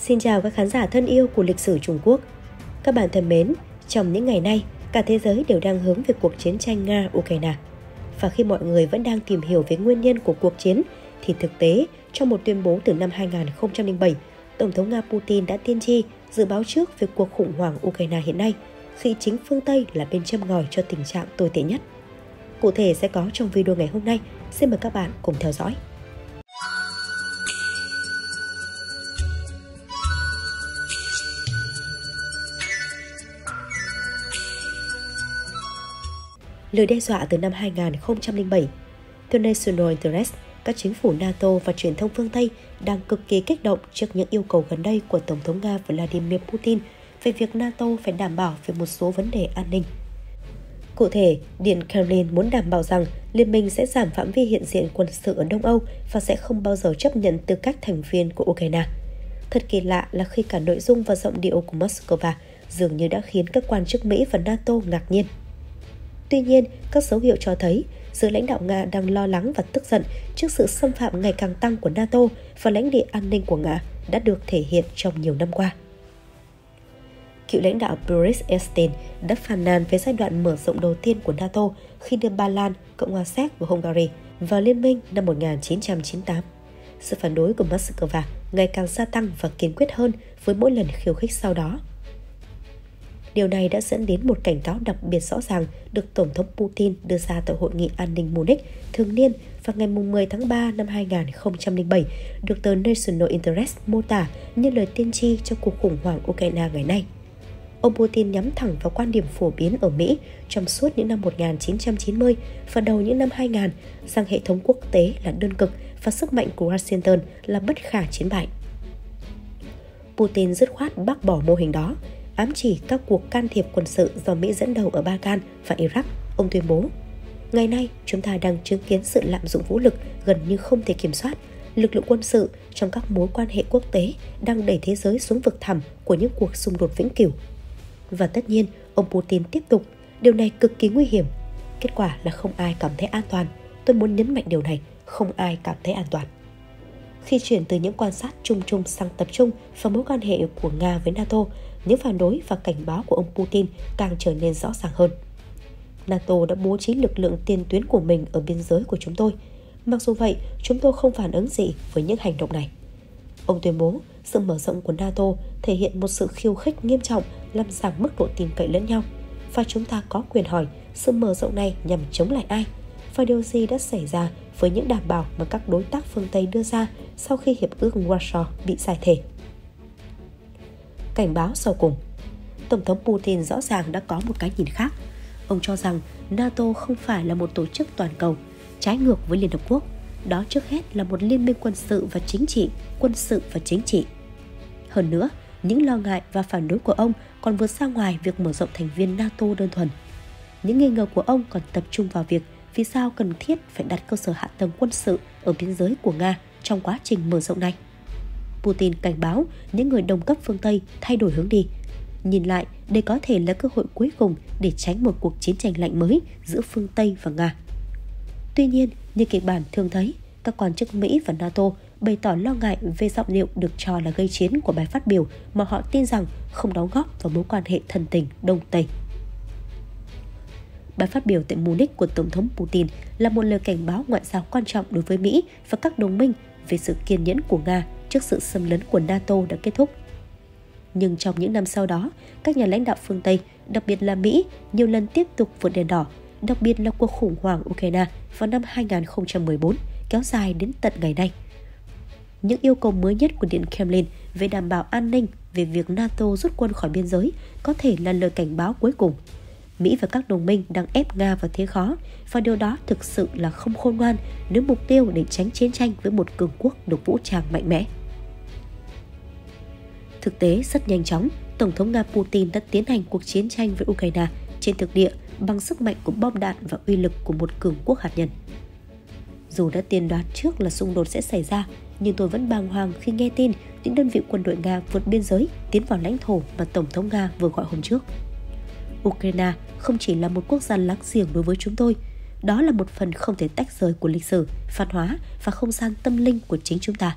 Xin chào các khán giả thân yêu của Lịch sử Trung Quốc. Các bạn thân mến, trong những ngày nay, cả thế giới đều đang hướng về cuộc chiến tranh Nga-Ukraine. Và khi mọi người vẫn đang tìm hiểu về nguyên nhân của cuộc chiến, thì thực tế, trong một tuyên bố từ năm 2007, Tổng thống Nga Putin đã tiên tri dự báo trước về cuộc khủng hoảng Ukraine hiện nay, khi chính phương Tây là bên châm ngòi cho tình trạng tồi tệ nhất. Cụ thể sẽ có trong video ngày hôm nay, xin mời các bạn cùng theo dõi. Lời đe dọa từ năm 2007. Theo National Interest, các chính phủ NATO và truyền thông phương Tây đang cực kỳ kích động trước những yêu cầu gần đây của Tổng thống Nga Vladimir Putin về việc NATO phải đảm bảo về một số vấn đề an ninh. Cụ thể, Điện Kremlin muốn đảm bảo rằng Liên minh sẽ giảm phạm vi hiện diện quân sự ở Đông Âu và sẽ không bao giờ chấp nhận tư cách thành viên của Ukraine. Thật kỳ lạ là khi cả nội dung và giọng điệu của Moscow dường như đã khiến các quan chức Mỹ và NATO ngạc nhiên. Tuy nhiên, các dấu hiệu cho thấy giới lãnh đạo Nga đang lo lắng và tức giận trước sự xâm phạm ngày càng tăng của NATO và lãnh địa an ninh của Nga đã được thể hiện trong nhiều năm qua. Cựu lãnh đạo Boris Eltsin đã phàn nàn về giai đoạn mở rộng đầu tiên của NATO khi đưa Ba Lan, Cộng hòa Séc và Hungary vào liên minh năm 1998. Sự phản đối của Moscow ngày càng gia tăng và kiên quyết hơn với mỗi lần khiêu khích sau đó. Điều này đã dẫn đến một cảnh cáo đặc biệt rõ ràng được Tổng thống Putin đưa ra tại Hội nghị An ninh Munich thường niên vào ngày 10 tháng 3 năm 2007, được tờ National Interest mô tả như lời tiên tri cho cuộc khủng hoảng Ukraine ngày nay. Ông Putin nhắm thẳng vào quan điểm phổ biến ở Mỹ trong suốt những năm 1990 và đầu những năm 2000 rằng hệ thống quốc tế là đơn cực và sức mạnh của Washington là bất khả chiến bại. Putin dứt khoát bác bỏ mô hình đó, ám chỉ các cuộc can thiệp quân sự do Mỹ dẫn đầu ở Balkan và Iraq, ông tuyên bố: "Ngày nay, chúng ta đang chứng kiến sự lạm dụng vũ lực gần như không thể kiểm soát. Lực lượng quân sự trong các mối quan hệ quốc tế đang đẩy thế giới xuống vực thẳm của những cuộc xung đột vĩnh cửu." Và tất nhiên, ông Putin tiếp tục: "Điều này cực kỳ nguy hiểm. Kết quả là không ai cảm thấy an toàn. Tôi muốn nhấn mạnh điều này, không ai cảm thấy an toàn." Khi chuyển từ những quan sát chung chung sang tập trung vào mối quan hệ của Nga với NATO, những phản đối và cảnh báo của ông Putin càng trở nên rõ ràng hơn. "NATO đã bố trí lực lượng tiền tuyến của mình ở biên giới của chúng tôi. Mặc dù vậy, chúng tôi không phản ứng gì với những hành động này." Ông tuyên bố, sự mở rộng của NATO thể hiện một sự khiêu khích nghiêm trọng, làm giảm mức độ tin cậy lẫn nhau. Và chúng ta có quyền hỏi, sự mở rộng này nhằm chống lại ai? Và điều gì đã xảy ra với những đảm bảo mà các đối tác phương Tây đưa ra sau khi Hiệp ước Warsaw bị giải thể? Cảnh báo sau cùng. Tổng thống Putin rõ ràng đã có một cái nhìn khác. Ông cho rằng NATO không phải là một tổ chức toàn cầu, trái ngược với Liên Hợp Quốc. Đó trước hết là một liên minh quân sự và chính trị. Hơn nữa, những lo ngại và phản đối của ông còn vượt ra ngoài việc mở rộng thành viên NATO đơn thuần. Những nghi ngờ của ông còn tập trung vào việc vì sao cần thiết phải đặt cơ sở hạ tầng quân sự ở biên giới của Nga trong quá trình mở rộng này. Putin cảnh báo những người đồng cấp phương Tây thay đổi hướng đi. Nhìn lại, đây có thể là cơ hội cuối cùng để tránh một cuộc chiến tranh lạnh mới giữa phương Tây và Nga. Tuy nhiên, như kịch bản thường thấy, các quan chức Mỹ và NATO bày tỏ lo ngại về giọng điệu được cho là gây chiến của bài phát biểu mà họ tin rằng không đóng góp vào mối quan hệ thân tình Đông-Tây. Bài phát biểu tại Munich của Tổng thống Putin là một lời cảnh báo ngoại giao quan trọng đối với Mỹ và các đồng minh về sự kiên nhẫn của Nga trước sự xâm lấn của NATO đã kết thúc. Nhưng trong những năm sau đó, các nhà lãnh đạo phương Tây, đặc biệt là Mỹ, nhiều lần tiếp tục vượt đèn đỏ, đặc biệt là cuộc khủng hoảng Ukraine vào năm 2014, kéo dài đến tận ngày nay. Những yêu cầu mới nhất của Điện Kremlin về đảm bảo an ninh về việc NATO rút quân khỏi biên giới có thể là lời cảnh báo cuối cùng. Mỹ và các đồng minh đang ép Nga vào thế khó, và điều đó thực sự là không khôn ngoan nếu mục tiêu để tránh chiến tranh với một cường quốc được vũ trang mạnh mẽ. Thực tế rất nhanh chóng, Tổng thống Nga Putin đã tiến hành cuộc chiến tranh với Ukraine trên thực địa bằng sức mạnh của bom đạn và uy lực của một cường quốc hạt nhân. Dù đã tiên đoán trước là xung đột sẽ xảy ra, nhưng tôi vẫn bàng hoàng khi nghe tin những đơn vị quân đội Nga vượt biên giới tiến vào lãnh thổ mà Tổng thống Nga vừa gọi hôm trước. Ukraine không chỉ là một quốc gia láng giềng đối với chúng tôi, đó là một phần không thể tách rời của lịch sử, văn hóa và không gian tâm linh của chính chúng ta.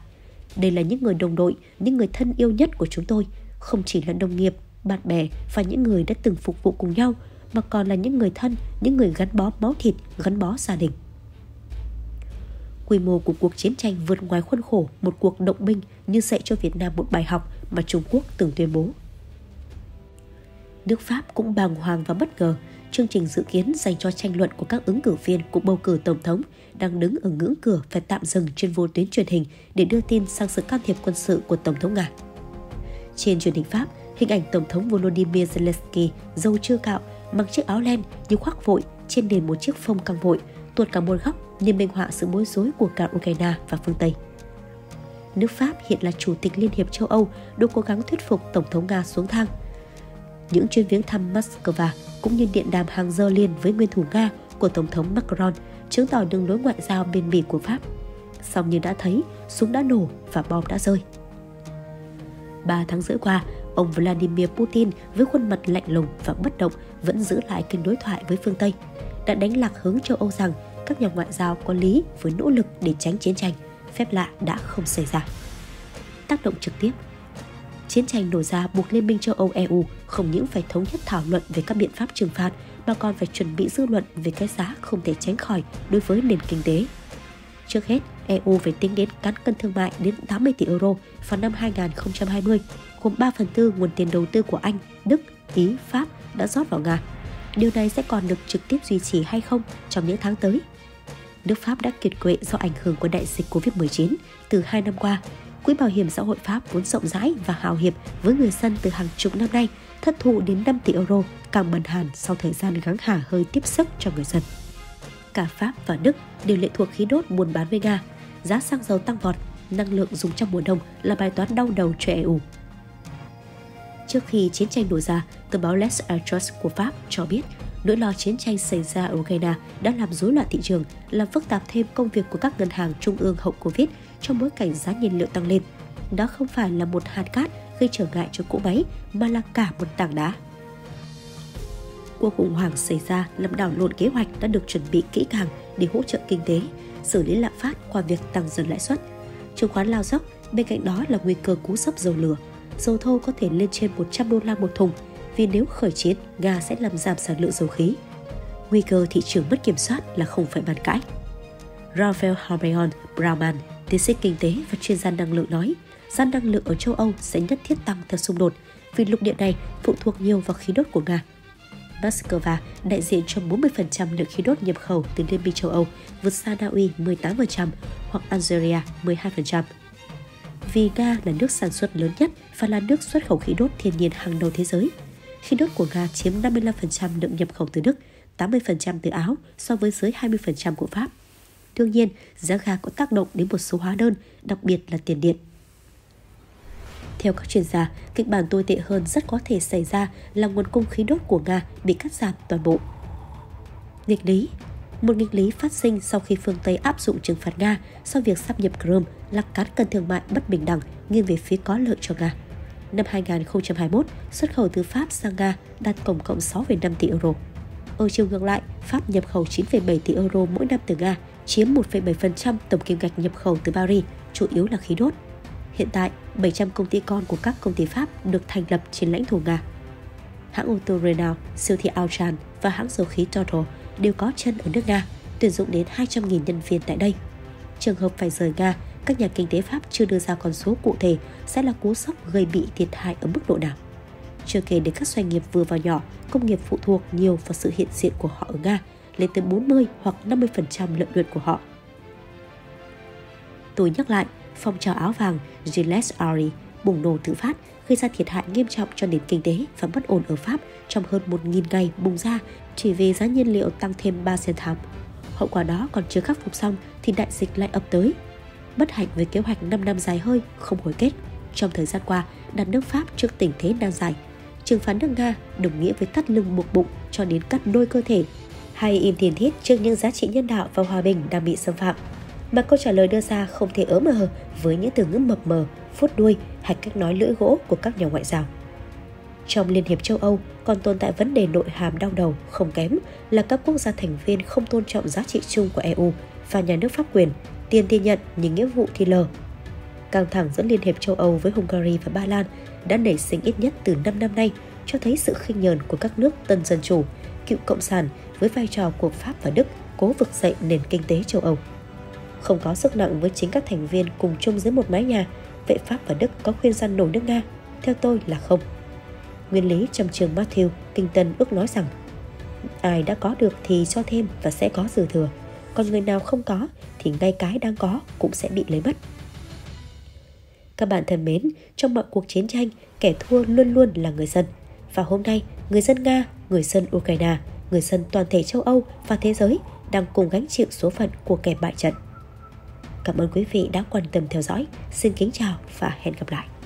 Đây là những người đồng đội, những người thân yêu nhất của chúng tôi, không chỉ là đồng nghiệp, bạn bè và những người đã từng phục vụ cùng nhau, mà còn là những người thân, những người gắn bó máu thịt, gắn bó gia đình. Quy mô của cuộc chiến tranh vượt ngoài khuôn khổ một cuộc động binh như dạy cho Việt Nam một bài học mà Trung Quốc từng tuyên bố. Nước Pháp cũng bàng hoàng và bất ngờ, chương trình dự kiến dành cho tranh luận của các ứng cử viên cuộc bầu cử tổng thống đang đứng ở ngưỡng cửa phải tạm dừng trên vô tuyến truyền hình để đưa tin sang sự can thiệp quân sự của Tổng thống Nga. Trên truyền hình Pháp, hình ảnh Tổng thống Volodymyr Zelensky râu chưa cạo, mặc chiếc áo len nhưng khoác vội trên nền một chiếc phông căng vội, tuột cả một góc nên minh họa sự bối rối của cả Ukraine và phương Tây. Nước Pháp hiện là Chủ tịch Liên hiệp châu Âu đang cố gắng thuyết phục Tổng thống Nga xuống thang. Những chuyến viếng thăm Moscow cũng như điện đàm hàng giờ liền với nguyên thủ Nga của Tổng thống Macron chứng tỏ đường lối ngoại giao bền bỉ của Pháp. Song như đã thấy, súng đã nổ và bom đã rơi. 3 tháng rưỡi qua, ông Vladimir Putin với khuôn mặt lạnh lùng và bất động vẫn giữ lại kênh đối thoại với phương Tây, đã đánh lạc hướng châu Âu rằng các nhà ngoại giao có lý với nỗ lực để tránh chiến tranh, phép lạ đã không xảy ra. Tác động trực tiếp, chiến tranh nổ ra buộc Liên minh châu Âu EU không những phải thống nhất thảo luận về các biện pháp trừng phạt mà còn phải chuẩn bị dư luận về cái giá không thể tránh khỏi đối với nền kinh tế. Trước hết, EU phải tính đến cán cân thương mại đến 80 tỷ euro vào năm 2020, gồm 3/4 nguồn tiền đầu tư của Anh, Đức, Ý, Pháp đã rót vào Nga. Điều này sẽ còn được trực tiếp duy trì hay không trong những tháng tới? Nước Pháp đã kiệt quệ do ảnh hưởng của đại dịch Covid-19 từ 2 năm qua. Quỹ bảo hiểm xã hội Pháp vốn rộng rãi và hào hiệp với người dân từ hàng chục năm nay, thất thu đến 5 tỷ euro, càng bần hàn sau thời gian gắng hả hơi tiếp sức cho người dân. Cả Pháp và Đức đều lệ thuộc khí đốt buôn bán với Nga. Giá xăng dầu tăng vọt, năng lượng dùng trong mùa đông là bài toán đau đầu cho EU. Trước khi chiến tranh nổ ra, tờ báo Les Echos của Pháp cho biết nỗi lo chiến tranh xảy ra ở Ukraine đã làm rối loạn thị trường, làm phức tạp thêm công việc của các ngân hàng trung ương hậu Covid trong bối cảnh giá nhiên liệu tăng lên. Đó không phải là một hạt cát gây trở ngại cho cỗ máy mà là cả một tảng đá. Cuộc khủng hoảng xảy ra làm đảo lộn kế hoạch đã được chuẩn bị kỹ càng để hỗ trợ kinh tế, xử lý lạm phát qua việc tăng dần lãi suất. Chứng khoán lao dốc, bên cạnh đó là nguy cơ cú sốc dầu lửa. Dầu thô có thể lên trên $100 một thùng, vì nếu khởi chiến, Nga sẽ làm giảm sản lượng dầu khí. Nguy cơ thị trường mất kiểm soát là không phải bàn cãi. Raphael Hameon Brauman, tiến sĩ kinh tế và chuyên gia năng lượng nói, giá năng lượng ở châu Âu sẽ nhất thiết tăng theo xung đột, vì lục địa này phụ thuộc nhiều vào khí đốt của Nga. Moscow đại diện cho 40% lượng khí đốt nhập khẩu từ Liên minh châu Âu, vượt xa Na Uy 18% hoặc Algeria 12%. Vì Nga là nước sản xuất lớn nhất và là nước xuất khẩu khí đốt thiên nhiên hàng đầu thế giới. Khí đốt của Nga chiếm 55% lượng nhập khẩu từ Đức, 80% từ Áo so với dưới 20% của Pháp. Đương nhiên, giá ga có tác động đến một số hóa đơn, đặc biệt là tiền điện. Theo các chuyên gia, kịch bản tồi tệ hơn rất có thể xảy ra là nguồn cung khí đốt của Nga bị cắt giảm toàn bộ. Nghịch lý. Một nghịch lý phát sinh sau khi phương Tây áp dụng trừng phạt Nga sau việc sáp nhập Crimea là cán cân thương mại bất bình đẳng nghiêng về phía có lợi cho Nga. Năm 2021, xuất khẩu từ Pháp sang Nga đạt tổng cộng 6,5 tỷ euro. Ở chiều ngược lại, Pháp nhập khẩu 9,7 tỷ euro mỗi năm từ Nga, chiếm 1,7% tổng kim ngạch nhập khẩu từ Paris, chủ yếu là khí đốt. Hiện tại, 700 công ty con của các công ty Pháp được thành lập trên lãnh thổ Nga. Hãng ô tô Renault, siêu thị Auchan và hãng dầu khí Total đều có chân ở nước Nga, tuyển dụng đến 200.000 nhân viên tại đây. Trường hợp phải rời Nga, các nhà kinh tế Pháp chưa đưa ra con số cụ thể sẽ là cú sốc gây bị thiệt hại ở mức độ nào. Chưa kể đến các doanh nghiệp vừa và nhỏ, công nghiệp phụ thuộc nhiều vào sự hiện diện của họ ở Nga, lên tới 40 hoặc 50% lợi nhuận của họ. Tôi nhắc lại, phong trào áo vàng Gilets Jaunes bùng nổ tự phát, gây ra thiệt hại nghiêm trọng cho nền kinh tế và bất ổn ở Pháp trong hơn 1.000 ngày bùng ra chỉ vì giá nhiên liệu tăng thêm 3 cent/thùng. Hậu quả đó còn chưa khắc phục xong thì đại dịch lại ập tới. Bất hạnh với kế hoạch 5 năm dài hơi không hồi kết. Trong thời gian qua, đặt nước Pháp trước tình thế nan giải. Trừng phạt nước Nga đồng nghĩa với thắt lưng buộc bụng cho đến cắt đôi cơ thể, hay im thiền thiết trước những giá trị nhân đạo và hòa bình đang bị xâm phạm. Mà câu trả lời đưa ra không thể ớ mờ với những từ ngữ mập mờ, phút đuôi hay cách nói lưỡi gỗ của các nhà ngoại giao. Trong Liên hiệp châu Âu còn tồn tại vấn đề nội hàm đau đầu không kém là các quốc gia thành viên không tôn trọng giá trị chung của EU và nhà nước pháp quyền, tiền thì nhận nhưng nghĩa vụ thì lờ. Căng thẳng giữa Liên hiệp châu Âu với Hungary và Ba Lan đã nảy sinh ít nhất từ 5 năm nay, cho thấy sự khinh nhờn của các nước tân dân chủ, cựu cộng sản với vai trò của Pháp và Đức cố vực dậy nền kinh tế châu Âu. Không có sức nặng với chính các thành viên cùng chung dưới một mái nhà, vậy Pháp và Đức có khuyên răn nổi nước Nga? Theo tôi là không. Nguyên lý trong trường Matthew, Kinh Tân ước nói rằng ai đã có được thì cho thêm và sẽ có dư thừa, còn người nào không có thì ngay cái đang có cũng sẽ bị lấy mất. Các bạn thân mến, trong mọi cuộc chiến tranh, kẻ thua luôn luôn là người dân. Và hôm nay, người dân Nga, người dân Ukraine, người dân toàn thể châu Âu và thế giới đang cùng gánh chịu số phận của kẻ bại trận. Cảm ơn quý vị đã quan tâm theo dõi. Xin kính chào và hẹn gặp lại.